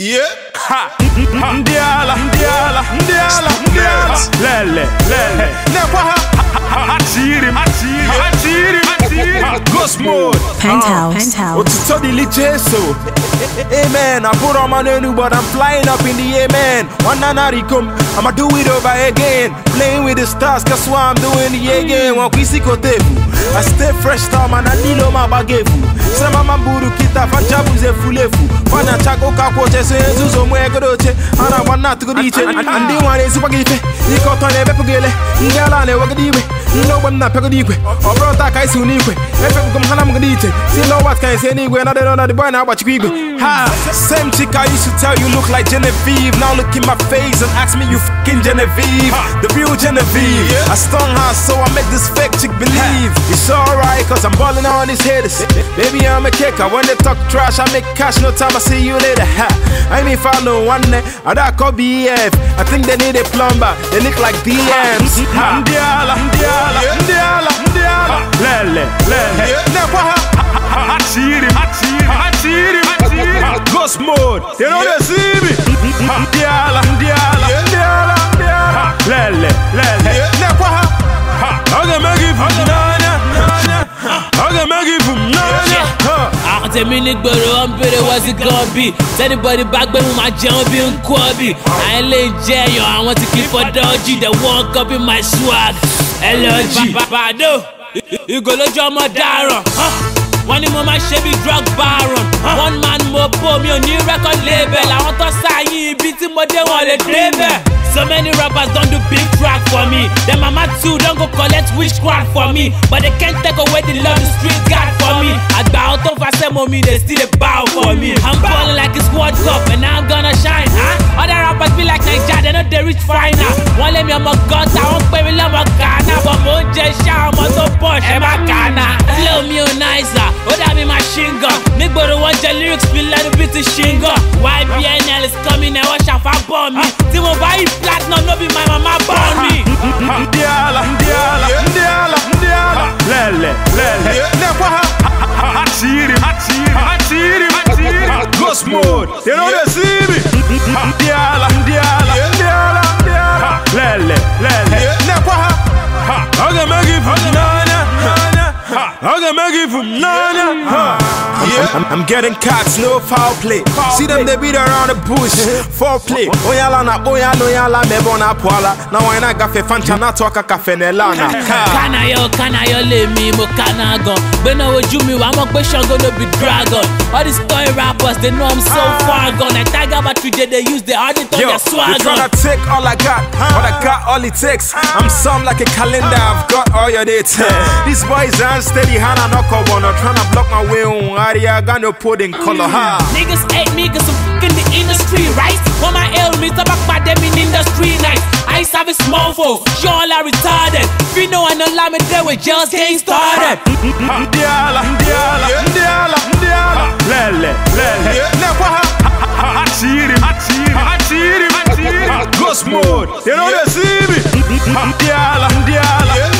Yeah. Ha. Ndiala, ndiala, ndiala, ndiala. Lele, lele. Never. Atiri, atiri, atiri, atiri. Ghost mode. Penthouse. Penthouse. Otutodili Jesu. Amen. I put on my new, but I'm flying up in the amen. One nanari come, I'ma do it over again. Playing with the stars, that's why I'm doing the again. Wakwisi kotefu. I stay fresh, time and I need all my bagefu. Sema mamburu kita fanjabu ze fulefu Fana chako kakwoche se nzuzo mwe kodoche Ana wana tukudiche Andi wane zupa gife Niko tone bepu gele Njalane wakadiwe Nino wana pekodikwe Obrota kaisi unikwe Efe kukumhana mkadiche Sino wat kaise nikwe Nade nona dibuena hawachikigwe Ha! Same chick I used to tell you look like Genevieve Now look in my face and ask me you f***ing Genevieve The real Genevieve I stung her so I make this fake chick believe It's alright cause I'm balling on these haters Baby I'm a kicker, when they talk trash I make cash, no time, I see you later ha. I mean follow one day, I that call BF I think they need a plumber, they look like DMs Ndiala, ndiala, ndiala, ndiala Lele, lele, never ha Atiri, atiri, atiri, atiri Ghost mode, they know they see me Ndiala, ndiala, ndiala, ndiala Lele, lele, never ha I can make it from Nana, I can make it from Nana Tell me nigga, I'm bitter, what's it gonna be? Send anybody back, but with my jump in Kwabi. I ain't lay jail, yo, I want to keep for dodgy. They walk up in my swag. L.O.G. Bado, you go to drama Daron. One of my shabby drug baron. One man more bomb, your new record label. I want to sign you, beating what they want to label. So many rappers don't do big track for me. Them mama too don't go collect witchcraft for me. But they can't take away the love the street got for me. I bow to fast mommy, they still a bow for me. I'm falling like it's World Cup and I'm gonna shine, huh? Other rappers feel like Nigeria, they know they reach final. One let me on my guts, I won't pay me love my Ghana. But more just shout, I'm so push, I'm a Ghana. Love me on nicer, oh that be my shingle. Nigga, but want your lyrics feel like a bit of shingle. YBNL is coming, I watch out for bomb me. Timo buy platinum, no be my mama born me. Ndiala, ndiala, ndiala, ndiala. Lele, lele. Never ha. Atiri, atiri, atiri, atiri. Ghost mode, you know they see me. Ndiala, ndiala, ndiala, ndiala. Lele, lele. Never ha. I can make it from Nana, Nana. I can make it from Nana. I'm getting cats, no foul play. See them, they beat around the bush. Foreplay. Oyala na oyala oyala mebona poala. Now I na gafe fancha na toka kafe nelana. Kana yo le mi mo kana gun. Bena oju mi wa mo pe Shango no be dragon. All these toy rappers, they know I'm so far gone. Like Tiger Bat today, they use the hard it on their swag. They tryna take all I got, but I got all it takes. I'm some like a calendar, I've got all your dates. These boys aren't steady, Hana no corner. Tryna block my way on. I got no pudding color, huh? Niggas hate me cause I'm f***ing the industry, right? When my ailments are back by them in industry night. I serve a small folk, y'all are retarded. If you know I don't like me, they were just getting started. Ndiala, ndiala, ndiala, ndiala. Lele, lele. Never ha. Atiri, atiri, atiri, atiri. Ghost mode, you know they see me. Ndiala, ndiala.